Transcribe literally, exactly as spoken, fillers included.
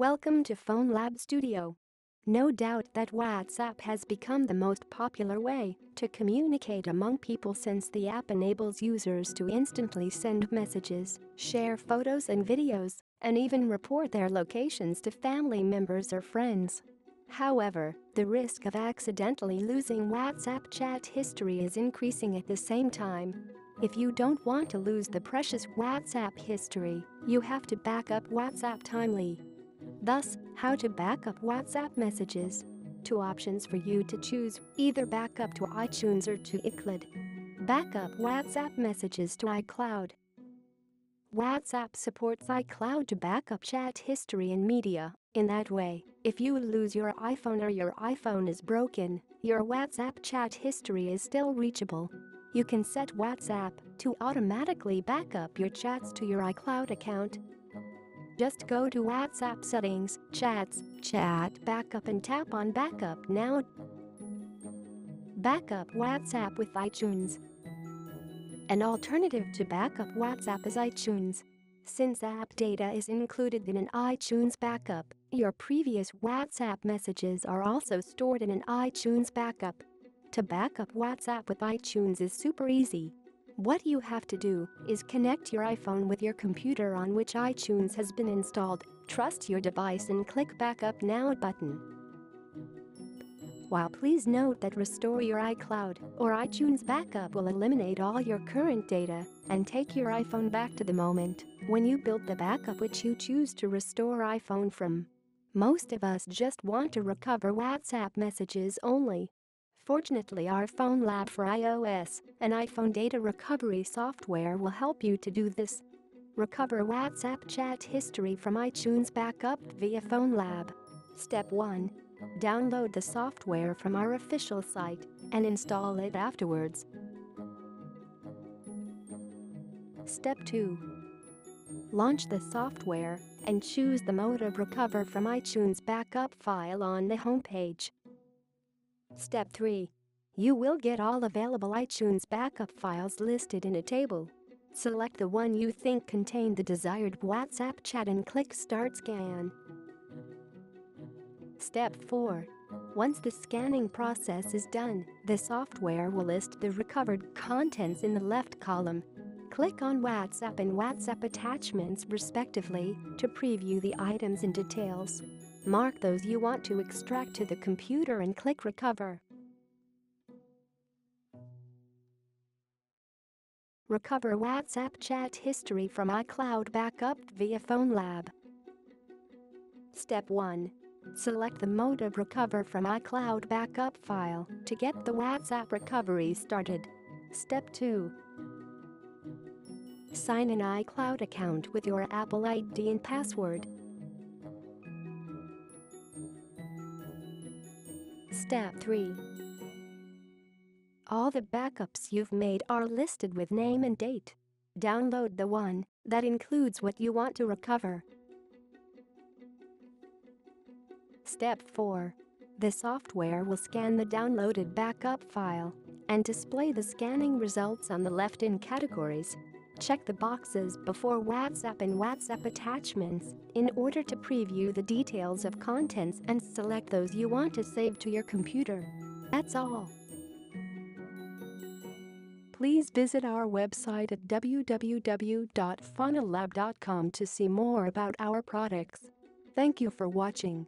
Welcome to FoneLab Studio. No doubt that WhatsApp has become the most popular way to communicate among people since the app enables users to instantly send messages, share photos and videos, and even report their locations to family members or friends. However, the risk of accidentally losing WhatsApp chat history is increasing at the same time. If you don't want to lose the precious WhatsApp history, you have to back up WhatsApp timely. Thus, how to back up WhatsApp messages. Two options for you to choose, either back up to iTunes or to iCloud. Back up WhatsApp messages to iCloud. WhatsApp supports iCloud to back up chat history and media. In that way, if you lose your iPhone or your iPhone is broken, your WhatsApp chat history is still reachable. You can set WhatsApp to automatically back up your chats to your iCloud account. Just go to WhatsApp settings, chats, chat backup and tap on backup now. Backup WhatsApp with iTunes. An alternative to backup WhatsApp is iTunes. Since app data is included in an iTunes backup, your previous WhatsApp messages are also stored in an iTunes backup. To backup WhatsApp with iTunes is super easy. What you have to do is connect your iPhone with your computer on which iTunes has been installed, trust your device and click Backup Now button. While please note that restore your iCloud or iTunes backup will eliminate all your current data and take your iPhone back to the moment when you built the backup which you choose to restore iPhone from. Most of us just want to recover WhatsApp messages only. Fortunately, our FoneLab for iOS and iPhone data recovery software will help you to do this. Recover WhatsApp chat history from iTunes backup via FoneLab. Step one. Download the software from our official site and install it afterwards. Step two. Launch the software and choose the mode of recover from iTunes backup file on the homepage. Step three. You will get all available iTunes backup files listed in a table. Select the one you think contained the desired WhatsApp chat and click Start Scan. Step four. Once the scanning process is done, the software will list the recovered contents in the left column. Click on WhatsApp and WhatsApp attachments respectively to preview the items and details. Mark those you want to extract to the computer and click Recover. Recover WhatsApp chat history from iCloud backup via FoneLab. Step one. Select the mode of recover from iCloud backup file to get the WhatsApp recovery started. Step two. Sign an iCloud account with your Apple I D and password. Step three. All the backups you've made are listed with name and date. Download the one that includes what you want to recover. Step four. The software will scan the downloaded backup file and display the scanning results on the left in categories. Check the boxes before WhatsApp and WhatsApp attachments in order to preview the details of contents and select those you want to save to your computer. That's all. Please visit our website at w w w dot fonelab dot com to see more about our products. Thank you for watching.